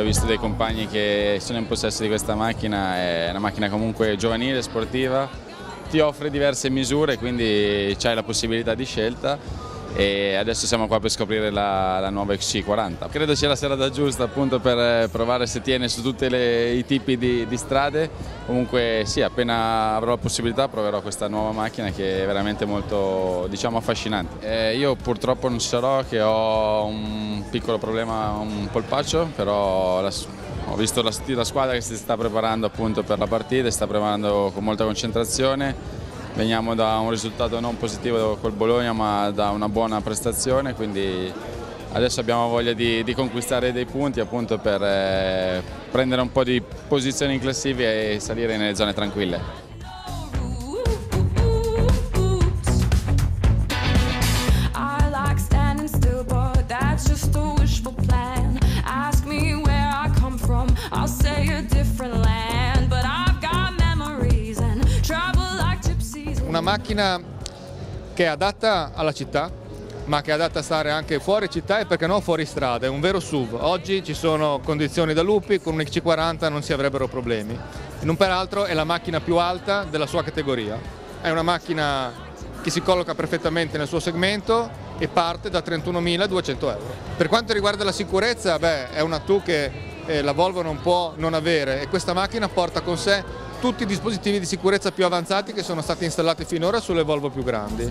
ho visto dei compagni che sono in possesso di questa macchina, è una macchina comunque giovanile, sportiva, ti offre diverse misure, quindi c'hai la possibilità di scelta e adesso siamo qua per scoprire la nuova XC40. Credo sia la serata giusta appunto per provare se tiene su tutti i tipi di strade, comunque sì, appena avrò la possibilità proverò questa nuova macchina che è veramente molto, diciamo, affascinante. Io purtroppo non sarò, che ho un piccolo problema, un polpaccio, però ho visto la squadra che si sta preparando appunto per la partita, si sta preparando con molta concentrazione. Veniamo da un risultato non positivo col Bologna, ma da una buona prestazione, quindi adesso abbiamo voglia di conquistare dei punti appunto per prendere un po' di posizioni in classifica e salire nelle zone tranquille. Una macchina che è adatta alla città, ma che è adatta a stare anche fuori città e perché no fuori strada, è un vero SUV. Oggi ci sono condizioni da lupi, con un XC40 non si avrebbero problemi. Non peraltro è la macchina più alta della sua categoria, è una macchina che si colloca perfettamente nel suo segmento e parte da 31.200 euro. Per quanto riguarda la sicurezza, beh, è una TU che la Volvo non può non avere e questa macchina porta con sé tutti i dispositivi di sicurezza più avanzati che sono stati installati finora sulle Volvo più grandi.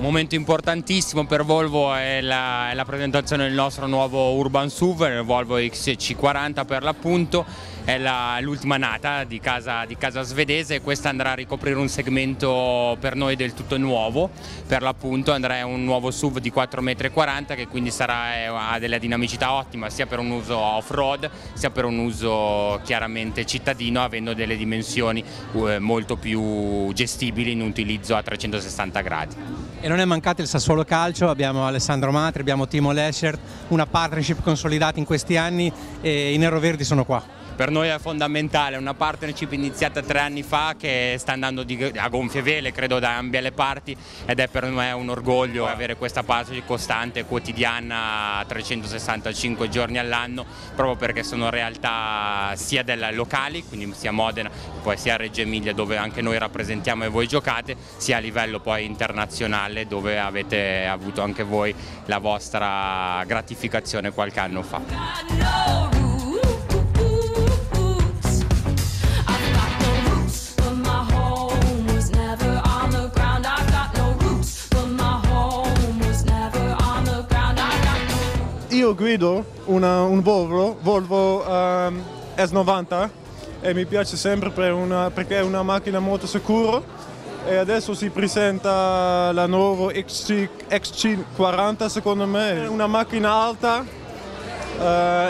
Un momento importantissimo per Volvo è la presentazione del nostro nuovo Urban SUV, il Volvo XC40 per l'appunto, è l'ultima nata di casa svedese e questa andrà a ricoprire un segmento per noi del tutto nuovo, per l'appunto andrà un nuovo SUV di 4,40 m che quindi ha della dinamicità ottima sia per un uso off-road sia per un uso chiaramente cittadino, avendo delle dimensioni molto più gestibili in un utilizzo a 360 gradi. E non è mancato il Sassuolo Calcio, abbiamo Alessandro Matri, abbiamo Timo Letschert, una partnership consolidata in questi anni e i neroverdi sono qua. Per noi è fondamentale, una partnership iniziata 3 anni fa che sta andando a gonfie vele, credo, da ambie le parti ed è per me un orgoglio avere questa partnership costante, quotidiana, 365 giorni all'anno, proprio perché sono realtà sia delle locali, quindi sia Modena, poi sia Reggio Emilia dove anche noi rappresentiamo e voi giocate, sia a livello poi internazionale dove avete avuto anche voi la vostra gratificazione qualche anno fa. Io guido un Volvo S90 e mi piace sempre perché è una macchina molto sicura e adesso si presenta la nuova XC40, secondo me è una macchina alta,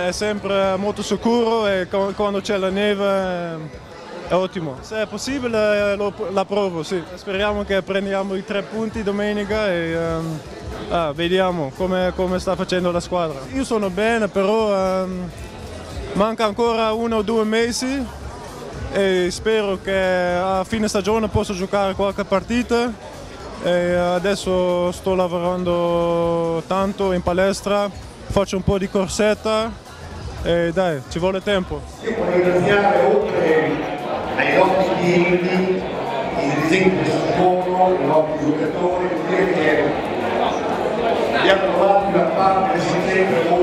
è sempre molto sicura e quando c'è la neve è ottimo. Se è possibile la provo, sì. Speriamo che prendiamo i 3 punti domenica e vediamo come sta facendo la squadra. Io sono bene, però manca ancora 1 o 2 mesi e spero che a fine stagione posso giocare qualche partita. E adesso sto lavorando tanto in palestra, faccio un po' di corsetta e dai, ci vuole tempo. Io voglio ringraziare oltre ai nostri clienti, i disegni che si pongono, i nostri giocatori, dire che abbiamo trovato una parte sempre molto